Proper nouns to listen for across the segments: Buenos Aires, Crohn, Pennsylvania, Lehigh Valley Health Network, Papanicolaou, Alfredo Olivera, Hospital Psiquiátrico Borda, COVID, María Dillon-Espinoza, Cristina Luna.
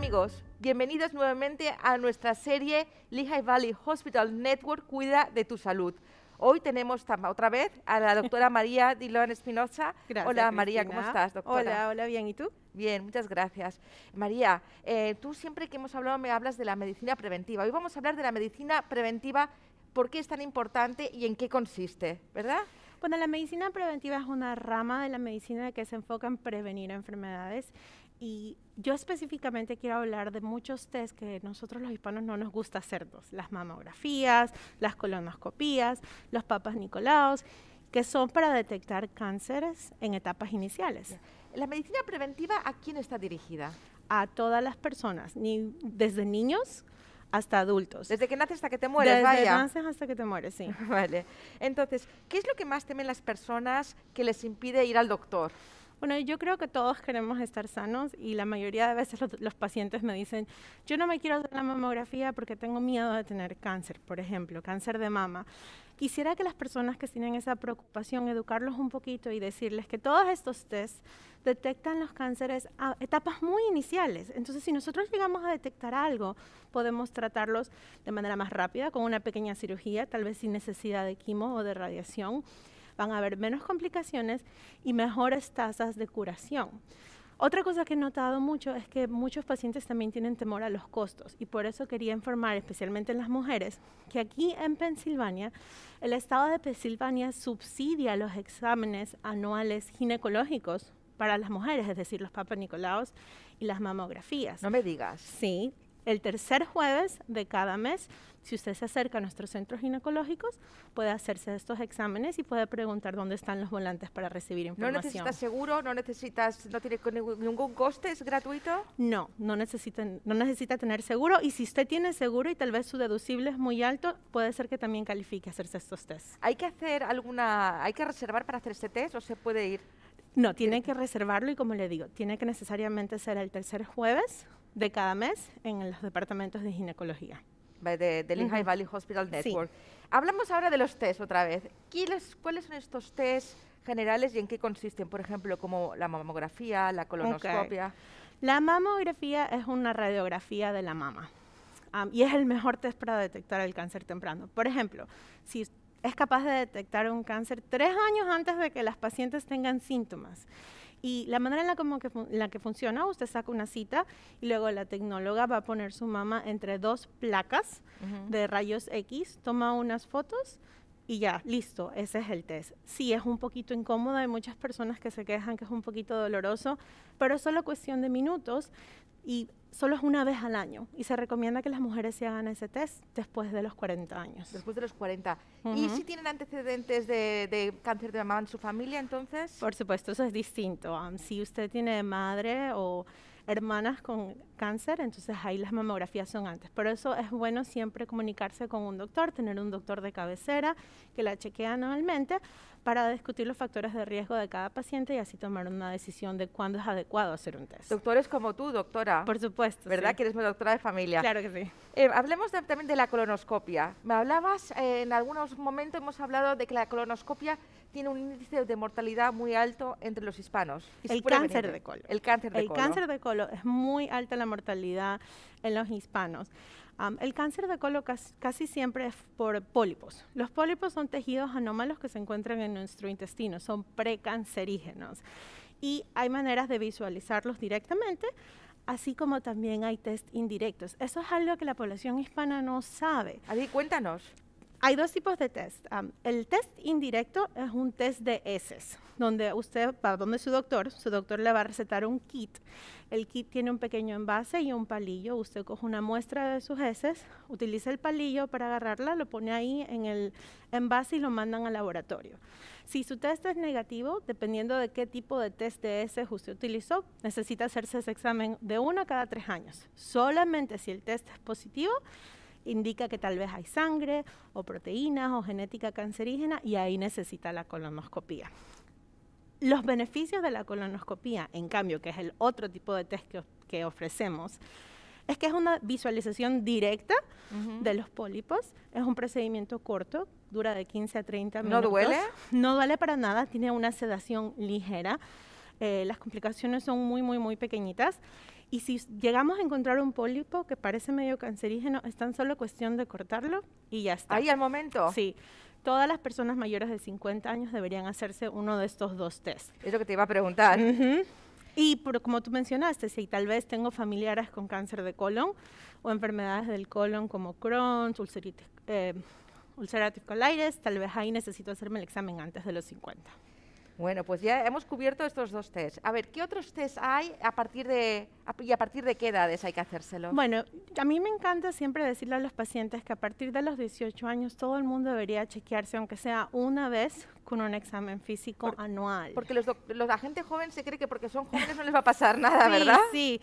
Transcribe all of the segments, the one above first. amigos, bienvenidos nuevamente a nuestra serie Lehigh Valley Hospital Network Cuida de tu Salud. Hoy tenemos otra vez a la doctora María Dillon-Espinoza. Hola, Cristina. María, ¿cómo estás, doctora? Hola, hola, bien, ¿y tú? Bien, muchas gracias. María, tú siempre que hemos hablado me hablas de la medicina preventiva. Hoy vamos a hablar de la medicina preventiva, por qué es tan importante y en qué consiste, ¿verdad? Bueno, la medicina preventiva es una rama de la medicina que se enfoca en prevenir enfermedades. Y yo específicamente quiero hablar de muchos test que nosotros los hispanos no nos gusta hacernos, las mamografías, las colonoscopías, los papanicolaos, que son para detectar cánceres en etapas iniciales. ¿La medicina preventiva a quién está dirigida? A todas las personas, desde niños hasta adultos. Desde que naces hasta que te mueres, Desde que naces hasta que te mueres, sí. Vale. Entonces, ¿qué es lo que más temen las personas que les impide ir al doctor? Bueno, yo creo que todos queremos estar sanos y la mayoría de veces los pacientes me dicen, yo no me quiero hacer la mamografía porque tengo miedo de tener cáncer, por ejemplo, cáncer de mama. Quisiera que las personas que tienen esa preocupación, educarlos un poquito y decirles que todos estos tests detectan los cánceres a etapas muy iniciales. Entonces, si nosotros llegamos a detectar algo, podemos tratarlos de manera más rápida, con una pequeña cirugía, tal vez sin necesidad de quimo o de radiación. Van a haber menos complicaciones y mejores tasas de curación. Otra cosa que he notado mucho es que muchos pacientes también tienen temor a los costos y por eso quería informar, especialmente en las mujeres, que aquí en Pensilvania, el estado de Pensilvania subsidia los exámenes anuales ginecológicos para las mujeres, es decir, los papanicolaos y las mamografías. No me digas. Sí. El tercer jueves de cada mes, si usted se acerca a nuestros centros ginecológicos, puede hacerse estos exámenes y puede preguntar dónde están los volantes para recibir información. ¿No necesitas seguro? ¿No tiene ningún coste? ¿Es gratuito? No, no necesita tener seguro. Y si usted tiene seguro y tal vez su deducible es muy alto, puede ser que también califique hacerse estos tests. ¿Hay que reservar para hacer este test o se puede ir? No, tiene que reservarlo y como le digo, tiene que necesariamente ser el tercer jueves de cada mes en los departamentos de ginecología. De Lehigh Valley Hospital Network. Sí. Hablamos ahora de los test otra vez. ¿Cuáles son estos test generales y en qué consisten? Por ejemplo, como la mamografía, la colonoscopia. Okay. La mamografía es una radiografía de la mama y es el mejor test para detectar el cáncer temprano. Por ejemplo, si es capaz de detectar un cáncer 3 años antes de que las pacientes tengan síntomas. Y la manera en la que funciona, usted saca una cita y luego la tecnóloga va a poner su mama entre 2 placas de rayos X, toma unas fotos y ya, listo, ese es el test. Sí, es un poquito incómodo, hay muchas personas que se quejan que es un poquito doloroso, pero es solo cuestión de minutos y solo es una vez al año. Y se recomienda que las mujeres se hagan ese test después de los 40 años. Después de los 40. ¿Y si tienen antecedentes de cáncer de mama en su familia, entonces? Por supuesto, eso es distinto. Si usted tiene madre o hermanas con cáncer, entonces ahí las mamografías son antes. Por eso es bueno siempre comunicarse con un doctor, tener un doctor de cabecera que la chequea anualmente para discutir los factores de riesgo de cada paciente y así tomar una decisión de cuándo es adecuado hacer un test. Doctores como tú, doctora. Por supuesto. ¿Verdad? Sí. Que eres mi doctora de familia. Claro que sí. Hablemos también de la colonoscopia. Me hablabas, en algunos momentos hemos hablado de que la colonoscopia tiene un índice de mortalidad muy alto entre los hispanos. El cáncer de colon. El cáncer de colon. El cáncer de colon es muy alta la mortalidad en los hispanos. El cáncer de colon casi siempre es por pólipos. Los pólipos son tejidos anómalos que se encuentran en nuestro intestino, son precancerígenos. Y hay maneras de visualizarlos directamente, así como también hay test indirectos. Eso es algo que la población hispana no sabe. Adi, cuéntanos. Hay 2 tipos de test. El test indirecto es un test de heces, donde usted va donde su doctor le va a recetar un kit. El kit tiene un pequeño envase y un palillo. Usted coge una muestra de sus heces, utiliza el palillo para agarrarla, lo pone ahí en el envase y lo mandan al laboratorio. Si su test es negativo, dependiendo de qué tipo de test de heces usted utilizó, necesita hacerse ese examen de 1 a cada 3 años. Solamente si el test es positivo, indica que tal vez hay sangre o proteínas o genética cancerígena y ahí necesita la colonoscopía. Los beneficios de la colonoscopía, en cambio, que es el otro tipo de test que ofrecemos, es que es una visualización directa de los pólipos, es un procedimiento corto, dura de 15 a 30 minutos. ¿No duele? No duele para nada, tiene una sedación ligera, las complicaciones son muy, muy, muy pequeñitas. Y si llegamos a encontrar un pólipo que parece medio cancerígeno, es tan solo cuestión de cortarlo y ya está. ¿Ahí al momento? Sí. Todas las personas mayores de 50 años deberían hacerse uno de estos dos tests. Es lo que te iba a preguntar. Uh-huh. Y por, como tú mencionaste, si tal vez tengo familiares con cáncer de colon o enfermedades del colon como Crohn, ulcerative colitis, tal vez ahí necesito hacerme el examen antes de los 50. Bueno, pues ya hemos cubierto estos dos tests. A ver, ¿qué otros tests hay a partir de qué edades hay que hacérselo? Bueno, a mí me encanta siempre decirle a los pacientes que a partir de los 18 años todo el mundo debería chequearse, aunque sea una vez, con un examen físico anual. Porque la gente joven se cree que porque son jóvenes no les va a pasar nada, sí, ¿verdad? Sí,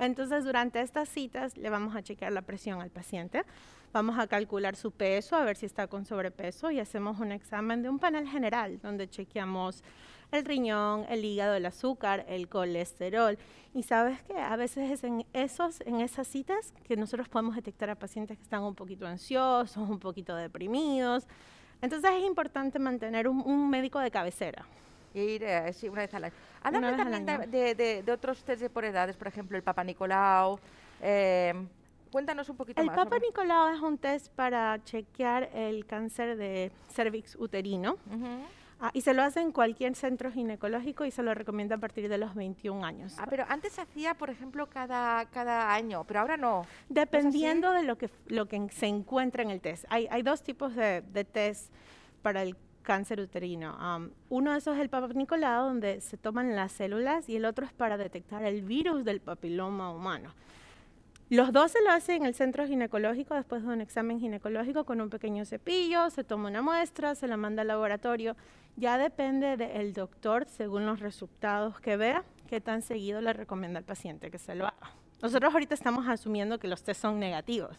entonces durante estas citas le vamos a chequear la presión al paciente. Vamos a calcular su peso, a ver si está con sobrepeso, y hacemos un examen de un panel general donde chequeamos el riñón, el hígado, el azúcar, el colesterol. Y ¿sabes qué? A veces es en esas citas que nosotros podemos detectar a pacientes que están un poquito ansiosos, un poquito deprimidos. Entonces es importante mantener un médico de cabecera. Y ir sí, una vez al año. Háblame también de otros test por edades, por ejemplo, el Papanicolaou. Cuéntanos un poquito más. El Papanicolaou es un test para chequear el cáncer de cervix uterino. Uh-huh. Y se lo hace en cualquier centro ginecológico y se lo recomienda a partir de los 21 años. Ah, pero antes se hacía, por ejemplo, cada año, pero ahora no. Dependiendo de lo que se encuentra en el test. Hay dos tipos de test para el cáncer uterino. Uno de esos es el Papanicolaou, donde se toman las células, y el otro es para detectar el virus del papiloma humano. Los dos se lo hacen en el centro ginecológico después de un examen ginecológico con un pequeño cepillo, se toma una muestra, se la manda al laboratorio. Ya depende del doctor, según los resultados que vea, qué tan seguido le recomienda al paciente que se lo haga. Nosotros ahorita estamos asumiendo que los test son negativos,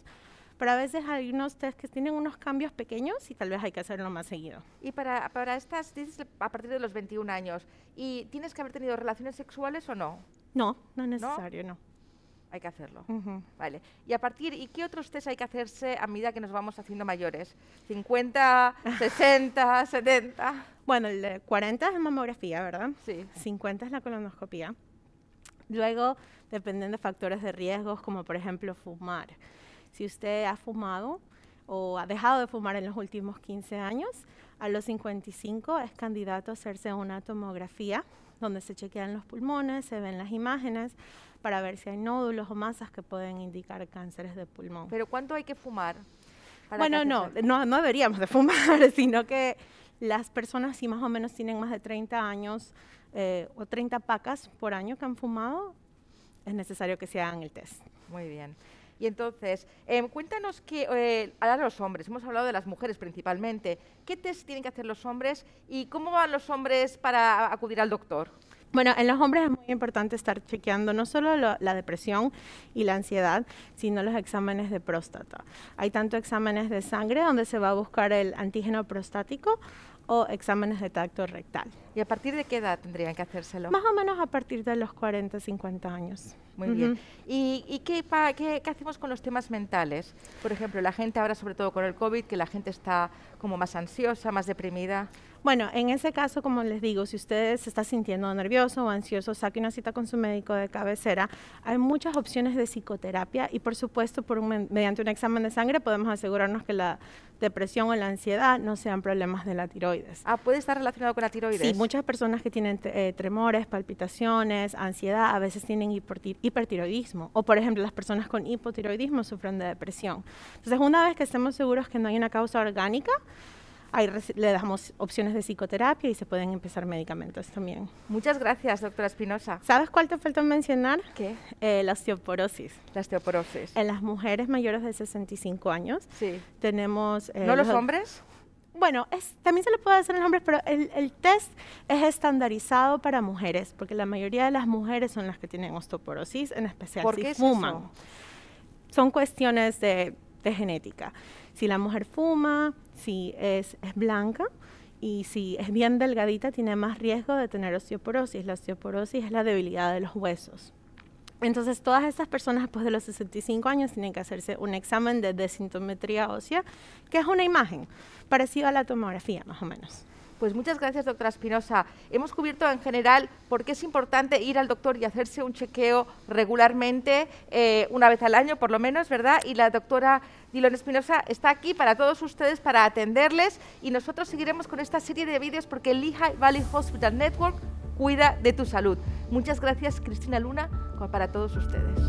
pero a veces hay unos test que tienen unos cambios pequeños y tal vez hay que hacerlo más seguido. Y para estas, dices a partir de los 21 años, ¿y tienes que haber tenido relaciones sexuales o no? No, no es necesario, no. Hay que hacerlo. Uh-huh. Vale. ¿Y qué otros test hay que hacerse a medida que nos vamos haciendo mayores? ¿50, 60, 70? Bueno, el de 40 es mamografía, ¿verdad? Sí. 50 es la colonoscopía. Luego, dependen de factores de riesgos, como por ejemplo fumar. Si usted ha fumado o ha dejado de fumar en los últimos 15 años, a los 55 es candidato a hacerse una tomografía, donde se chequean los pulmones, se ven las imágenes para ver si hay nódulos o masas que pueden indicar cánceres de pulmón. ¿Pero cuánto hay que fumar? Bueno, no deberíamos de fumar, sino que las personas si más o menos tienen más de 30 años o 30 pacas por año que han fumado, es necesario que se hagan el test. Muy bien. Y entonces, cuéntanos a los hombres, hemos hablado de las mujeres principalmente, ¿qué test tienen que hacer los hombres y cómo van los hombres para acudir al doctor? Bueno, en los hombres es muy importante estar chequeando no solo la depresión y la ansiedad, sino los exámenes de próstata. Hay tanto exámenes de sangre donde se va a buscar el antígeno prostático o exámenes de tacto rectal. ¿Y a partir de qué edad tendrían que hacérselo? Más o menos a partir de los 40, 50 años. Muy bien. ¿Y qué hacemos con los temas mentales? Por ejemplo, la gente ahora, sobre todo con el COVID, que la gente está como más ansiosa, más deprimida. Bueno, en ese caso, como les digo, si usted se está sintiendo nervioso o ansioso, saque una cita con su médico de cabecera. Hay muchas opciones de psicoterapia y, por supuesto, mediante un examen de sangre podemos asegurarnos que la depresión o la ansiedad no sean problemas de la tiroides. Ah, ¿puede estar relacionado con la tiroides? Sí, muchas personas que tienen tremores, palpitaciones, ansiedad, a veces tienen hipertiroidismo, o por ejemplo las personas con hipotiroidismo sufren de depresión. Entonces, una vez que estemos seguros que no hay una causa orgánica, ahí le damos opciones de psicoterapia y se pueden empezar medicamentos también. Muchas gracias, doctora Espinoza. ¿Sabes cuál te faltó mencionar? ¿Qué? La osteoporosis. La osteoporosis. En las mujeres mayores de 65 años. Sí. Tenemos... ¿No los hombres? Bueno, también se lo puede hacer en los hombres, pero el test es estandarizado para mujeres, porque la mayoría de las mujeres son las que tienen osteoporosis, en especial si fuman. ¿Por qué es eso? Son cuestiones de genética. Si la mujer fuma, si es blanca y si es bien delgadita, tiene más riesgo de tener osteoporosis. La osteoporosis es la debilidad de los huesos. Entonces, todas estas personas después de los 65 años tienen que hacerse un examen de densitometría ósea, que es una imagen parecida a la tomografía, más o menos. Pues muchas gracias, doctora Espinoza. Hemos cubierto en general por qué es importante ir al doctor y hacerse un chequeo regularmente, una vez al año por lo menos, ¿verdad? Y la doctora Dillon-Espinoza está aquí para todos ustedes, para atenderles, y nosotros seguiremos con esta serie de vídeos porque el Lehigh Valley Hospital Network cuida de tu salud. Muchas gracias, Cristina Luna, para todos ustedes.